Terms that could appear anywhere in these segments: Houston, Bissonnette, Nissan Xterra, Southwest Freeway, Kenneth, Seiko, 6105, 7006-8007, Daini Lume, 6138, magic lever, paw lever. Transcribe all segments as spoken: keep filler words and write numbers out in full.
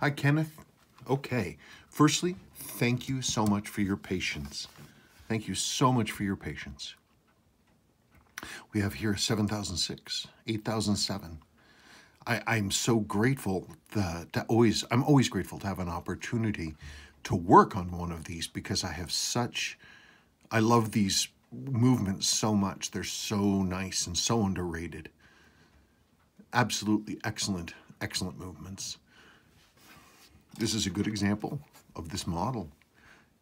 Hi, Kenneth. Okay. Firstly, thank you so much for your patience. Thank you so much for your patience. We have here seven thousand six, eight thousand seven. I, I'm so grateful that, that always, I'm always grateful to have an opportunity to work on one of these because I have such, I love these movements so much. They're so nice and so underrated. Absolutely excellent, excellent movements. This is a good example of this model.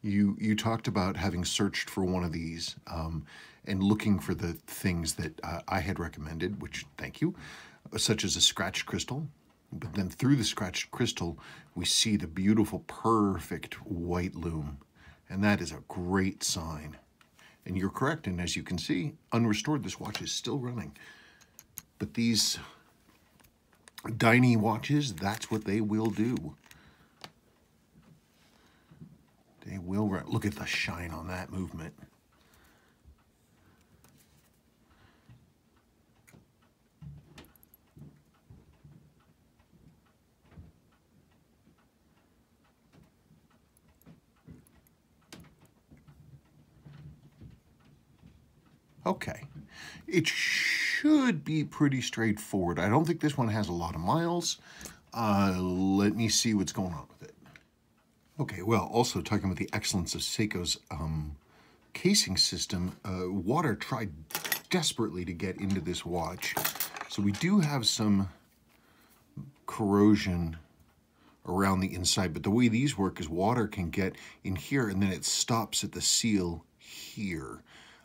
You, you talked about having searched for one of these um, and looking for the things that uh, I had recommended, which thank you, such as a scratched crystal. But then through the scratched crystal, we see the beautiful, perfect white lume. And that is a great sign. And you're correct. And as you can see, unrestored, this watch is still running. But these Daini watches, that's what they will do. They will run. Look at the shine on that movement. Okay. It should be pretty straightforward. I don't think this one has a lot of miles. Uh, let me see what's going on with it. Okay, well, also talking about the excellence of Seiko's um, casing system, uh, water tried desperately to get into this watch. So we do have some corrosion around the inside, but the way these work is water can get in here and then it stops at the seal here.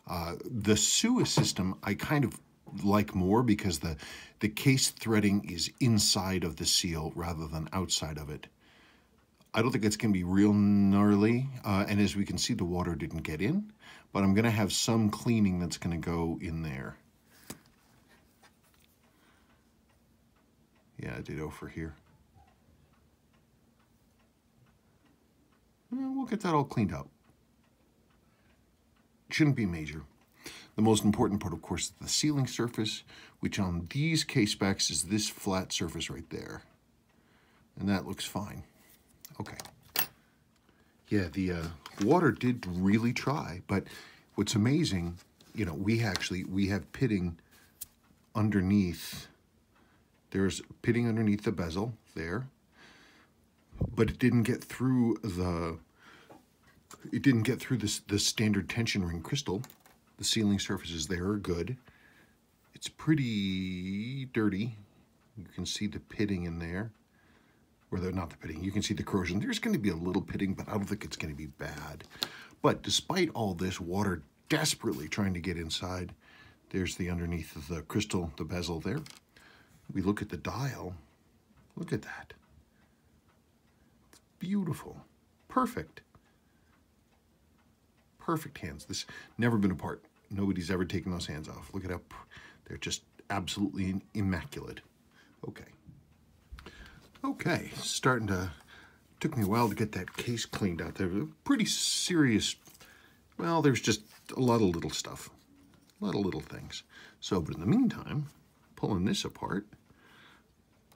Uh, the S U A system I kind of like more because the, the case threading is inside of the seal rather than outside of it. I don't think it's going to be real gnarly, uh, and as we can see, the water didn't get in, but I'm going to have some cleaning that's going to go in there. Yeah, I did over here. We'll get that all cleaned up. It shouldn't be major. The most important part, of course, is the sealing surface, which on these case backs is this flat surface right there, and that looks fine. Okay. Yeah, the uh, water did really try, but what's amazing, you know, we actually, we have pitting underneath. There's pitting underneath the bezel there, but it didn't get through the, it didn't get through this, the standard tension ring crystal. The sealing surfaces there are good. It's pretty dirty. You can see the pitting in there. Or they're not the pitting, you can see the corrosion. There's going to be a little pitting, but I don't think it's going to be bad. But despite all this, water desperately trying to get inside. There's the underneath of the crystal, the bezel there. We look at the dial. Look at that. It's beautiful. Perfect. Perfect hands. This never been apart. Nobody's ever taken those hands off. Look it up. They're just absolutely immaculate. Okay. Okay, starting to, took me a while to get that case cleaned out. There was a pretty serious, well, there's just a lot of little stuff, a lot of little things. So, but in the meantime, pulling this apart,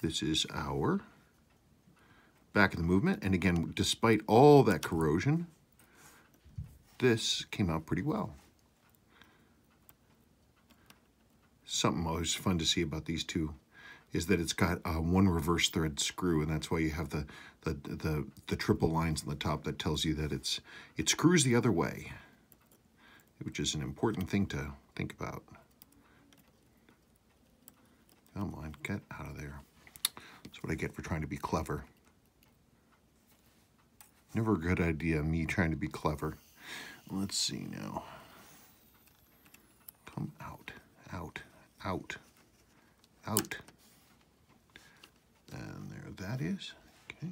this is our back of the movement. And again, despite all that corrosion, this came out pretty well. Something always fun to see about these two is that it's got uh, one reverse thread screw, and that's why you have the, the the the triple lines on the top that tells you that it's it screws the other way, which is an important thing to think about. Come on, get out of there. That's what I get for trying to be clever. Never a good idea, me trying to be clever. Let's see now. Come out, out, out, out. And there that is. Okay.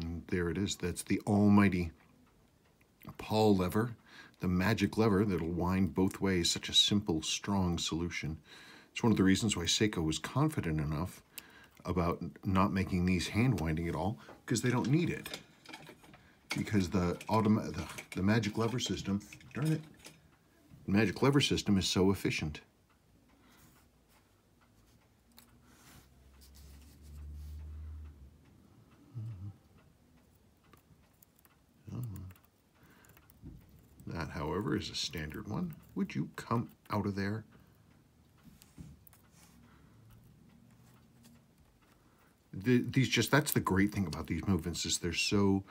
And there it is. That's the almighty paw lever, the magic lever that'll wind both ways. Such a simple, strong solution. It's one of the reasons why Seiko was confident enough about not making these hand winding at all, because they don't need it. because the, autom the, the magic lever system, darn it, the magic lever system is so efficient. That, however, is a standard one. Would you come out of there? The, these just, that's the great thing about these movements is they're so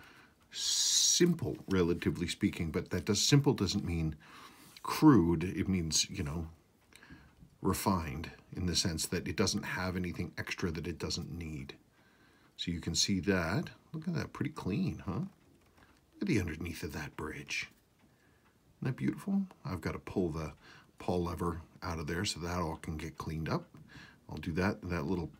simple, relatively speaking, but that does, simple doesn't mean crude. It means, you know, refined in the sense that it doesn't have anything extra that it doesn't need. So you can see that. Look at that, pretty clean, huh? Look at the underneath of that bridge. Isn't that beautiful? I've got to pull the paw lever out of there so that all can get cleaned up. I'll do that. That little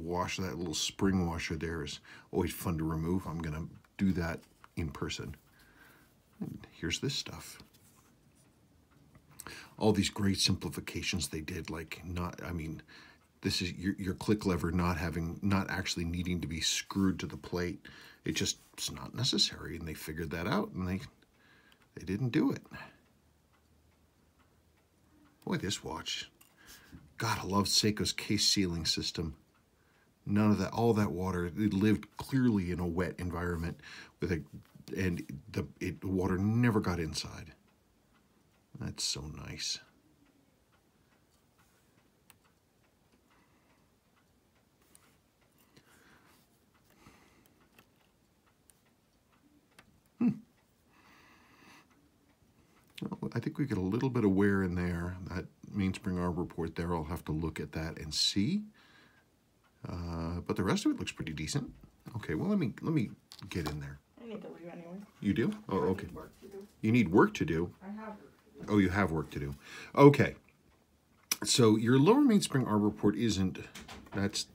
washer, that little spring washer there is always fun to remove. I'm going to do that in person. And here's this stuff. All these great simplifications they did, like not, I mean, this is your, your click lever not having, not actually needing to be screwed to the plate. It just, it's not necessary. And they figured that out and they... They didn't do it. Boy, this watch. God, I love Seiko's case sealing system. None of that, all that water, it lived clearly in a wet environment with a, and the it, water never got inside. That's so nice. I think we get a little bit of wear in there. That mainspring arbor port there, I'll have to look at that and see. Uh, but the rest of it looks pretty decent. Okay, well, let me let me get in there. I need to leave anyway. You do? Oh, okay. I need work to do. You need work to do? I have work to do. Oh, you have work to do. Okay. So your lower mainspring arbor port isn't, that's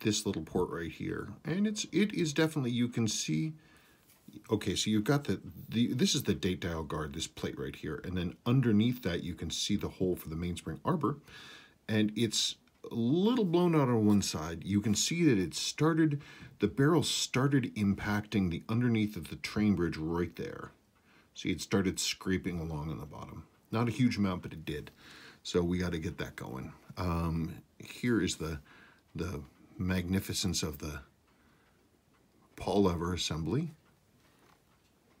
this little port right here. And it's it is definitely, you can see. Okay, so you've got the, the, this is the date dial guard, this plate right here. And then underneath that, you can see the hole for the mainspring arbor. And it's a little blown out on one side. You can see that it started, the barrel started impacting the underneath of the train bridge right there. See, it started scraping along on the bottom. Not a huge amount, but it did. So we got to get that going. Um, here is the, the magnificence of the paw lever assembly.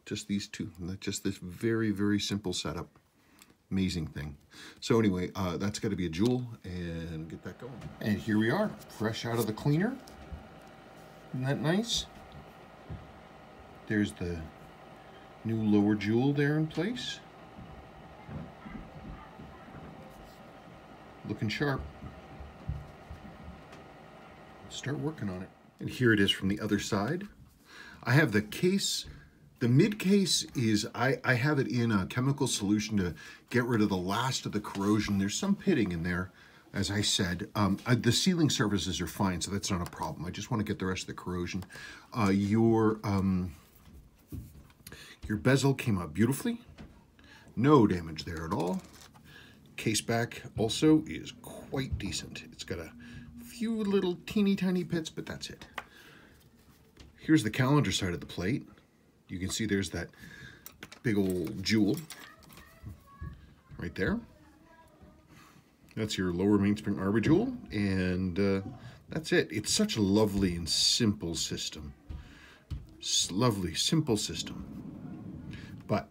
Just these two, just this very, very simple setup. Amazing thing. So anyway, uh, that's got to be a jewel and get that going. And here we are, fresh out of the cleaner. Isn't that nice? There's the new lower jewel there in place. Looking sharp. Start working on it. And here it is from the other side. I have the case. The mid case is, I, I have it in a chemical solution to get rid of the last of the corrosion. There's some pitting in there, as I said. Um, I, the sealing surfaces are fine, so that's not a problem. I just want to get the rest of the corrosion. Uh, your, um, your bezel came out beautifully. No damage there at all. Case back also is quite decent. It's got a few little teeny tiny pits, but that's it. Here's the calendar side of the plate. You can see there's that big old jewel right there. That's your lower mainspring arbor jewel, and uh, that's it. It's such a lovely and simple system. It's lovely, simple system. But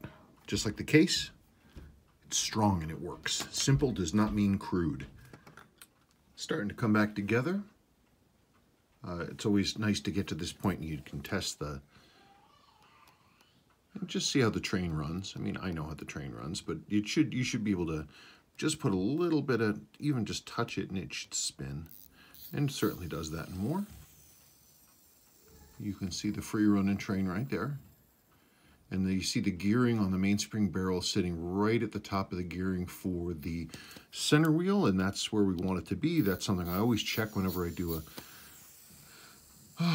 just like the case, it's strong and it works. Simple does not mean crude. Starting to come back together. Uh, it's always nice to get to this point and you can test the and just see how the train runs. I mean, I know how the train runs, but it should you should be able to just put a little bit of, even just touch it and it should spin. And it certainly does that and more. You can see the free running train right there. And then you see the gearing on the mainspring barrel sitting right at the top of the gearing for the center wheel, and that's where we want it to be. That's something I always check whenever I do a...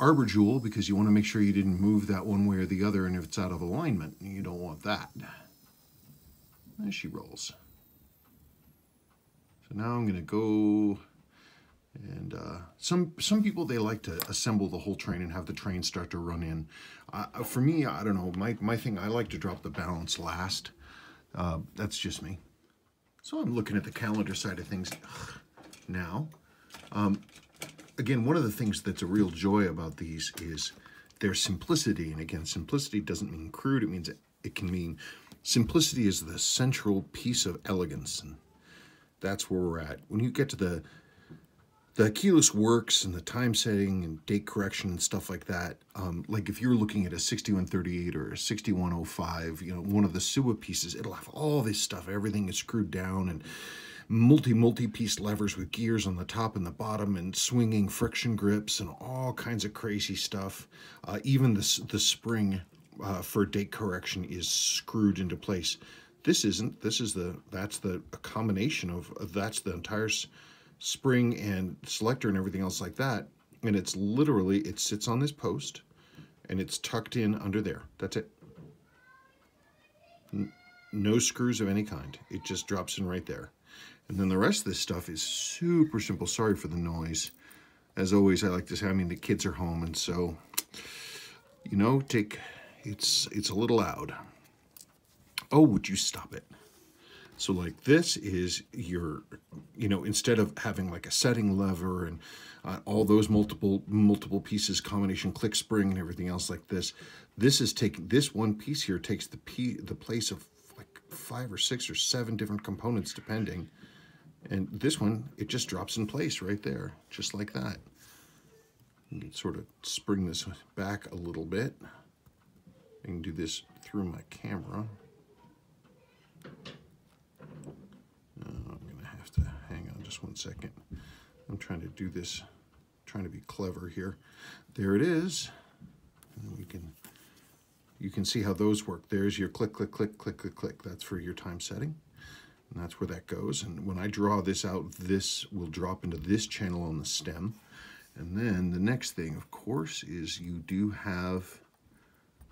arbor jewel, because you want to make sure you didn't move that one way or the other, and if it's out of alignment, you don't want that. There she rolls. So now I'm going to go And uh, some some people, they like to assemble the whole train and have the train start to run in. Uh, for me, I don't know, my, my thing, I like to drop the balance last. Uh, that's just me. So I'm looking at the calendar side of things now. Um, again, one of the things that's a real joy about these is their simplicity. And again, simplicity doesn't mean crude, it means it, it can mean simplicity is the central piece of elegance. And that's where we're at. When you get to the The keyless works and the time setting and date correction and stuff like that. Um, like if you're looking at a sixty-one thirty-eight or a sixty-one oh five, you know, one of the S U A pieces, it'll have all this stuff. Everything is screwed down and multi, multi-piece levers with gears on the top and the bottom and swinging friction grips and all kinds of crazy stuff. Uh, even the, the spring uh, for date correction is screwed into place. This isn't. This is the, that's the a combination of, uh, that's the entire spring and selector and everything else like that, and it's literally, it sits on this post and it's tucked in under there. That's it. No screws of any kind. It just drops in right there. And then the rest of this stuff is super simple. Sorry for the noise. As always, I like to say, I mean, the kids are home, and so, you know, take, it's it's a little loud. Oh, would you stop it? So like this is your, you know, instead of having like a setting lever and uh, all those multiple multiple pieces, combination click spring and everything else like this, this is taking, this one piece here takes the p the place of like five or six or seven different components depending. And this one, it just drops in place right there, just like that. You can sort of spring this back a little bit. I can do this through my camera. One second. I'm trying to do this, trying to be clever here. There it is. And we can, you can see how those work. There's your click, click, click, click, click, click. That's for your time setting. And that's where that goes. And when I draw this out, this will drop into this channel on the stem. And then the next thing, of course, is you do have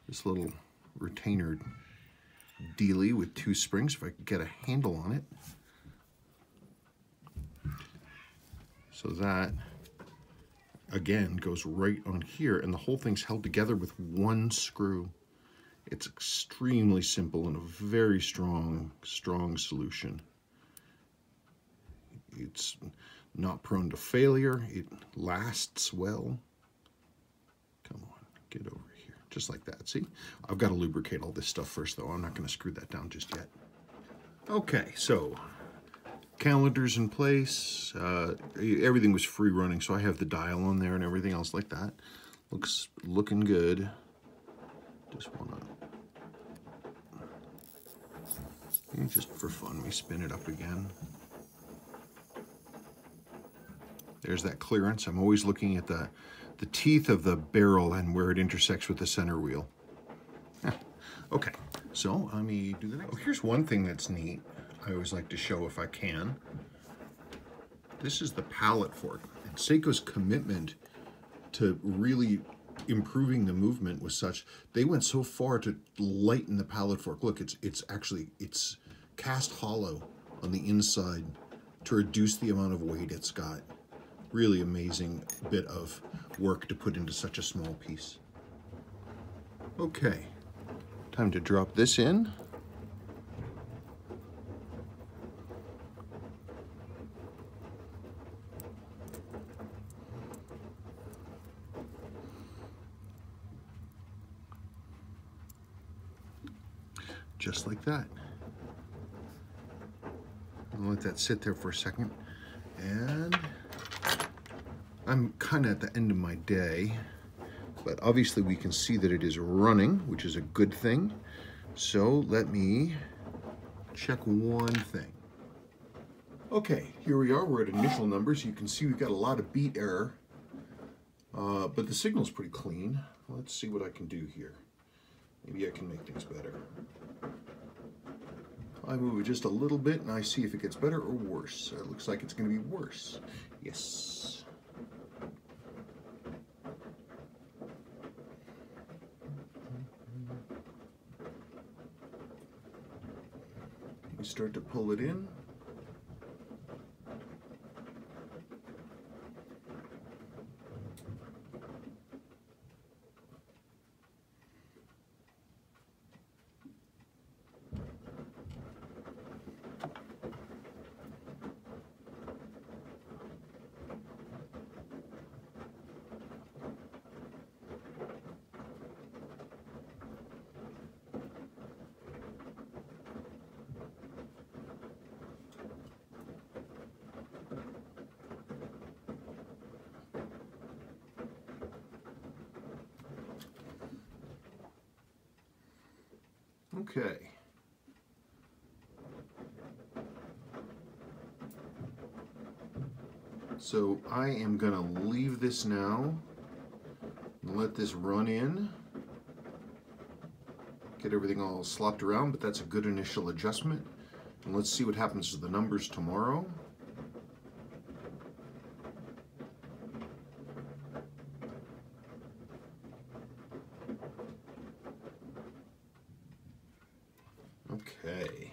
this little retainer dealie with two springs. If I could get a handle on it. So that, again, goes right on here, and the whole thing's held together with one screw. It's extremely simple and a very strong, strong solution. It's not prone to failure. It lasts well. Come on, get over here. Just like that, see? I've got to lubricate all this stuff first, though. I'm not going to screw that down just yet. Okay, so calendars in place, uh, everything was free running, so I have the dial on there and everything else like that. Looks looking good. Just wanna, just for fun, we spin it up again. There's that clearance. I'm always looking at the, the teeth of the barrel and where it intersects with the center wheel. Huh. Okay, so let me do the next. Oh, here's one thing that's neat. I always like to show if I can. This is the pallet fork. And Seiko's commitment to really improving the movement was such, they went so far to lighten the pallet fork. Look, it's it's actually, it's cast hollow on the inside to reduce the amount of weight it's got. Really amazing bit of work to put into such a small piece. Okay, time to drop this in. Just like that. I'm gonna let that sit there for a second. And I'm kind of at the end of my day, but obviously we can see that it is running, which is a good thing. So let me check one thing. Okay, here we are, we're at initial numbers. You can see we've got a lot of beat error, uh, but the signal's pretty clean. Let's see what I can do here. Maybe I can make things better. I move it just a little bit and I see if it gets better or worse. It looks like it's going to be worse. Yes. You start to pull it in. Okay. So I am going to leave this now and let this run in. Get everything all slopped around, but that's a good initial adjustment. And let's see what happens to the numbers tomorrow. Okay.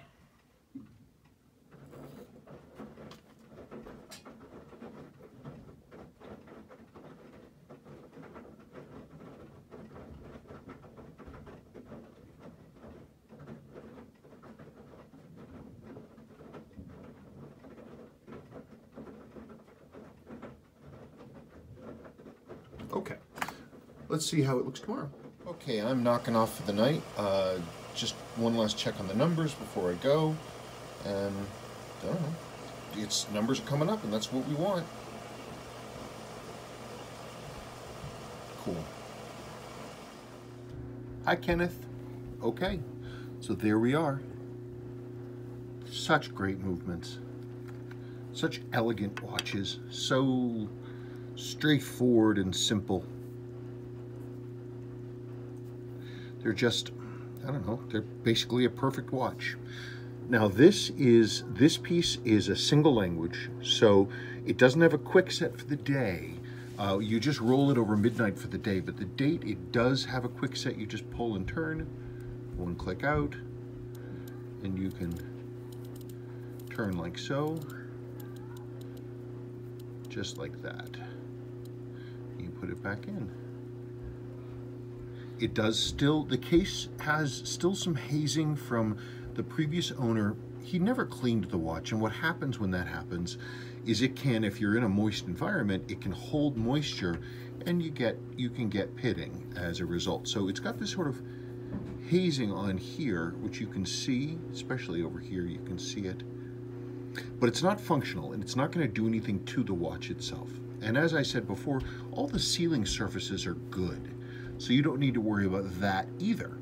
Okay, let's see how it looks tomorrow. Okay, I'm knocking off for the night. Uh, just one last check on the numbers before I go. And I don't know, it's numbers are coming up and that's what we want. Cool. Hi, Kenneth. Okay, so there we are. Such great movements. Such elegant watches. So straightforward and simple. They're just, I don't know, they're basically a perfect watch. Now this is, this piece is a single language, so it doesn't have a quick set for the day. Uh, you just roll it over midnight for the day, but the date, it does have a quick set. You just pull and turn, one click out, and you can turn like so, just like that. Put it back in. It does still, the case has still some hazing from the previous owner. He never cleaned the watch, and what happens when that happens is it can, if you're in a moist environment, it can hold moisture and you get, you can get pitting as a result. So it's got this sort of hazing on here, which you can see, especially over here, you can see it. But it's not functional and it's not going to do anything to the watch itself. And as I said before, all the sealing surfaces are good, so you don't need to worry about that either.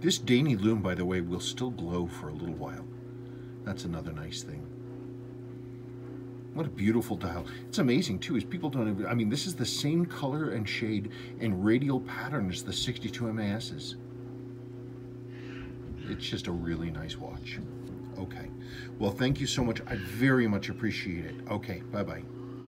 This Daini Lume, by the way, will still glow for a little while. That's another nice thing. What a beautiful dial. It's amazing, too, is people don't even, I mean, this is the same color and shade and radial pattern as the sixty-two M A S's. It's just a really nice watch. Okay. Well, thank you so much. I very much appreciate it. Okay, bye-bye.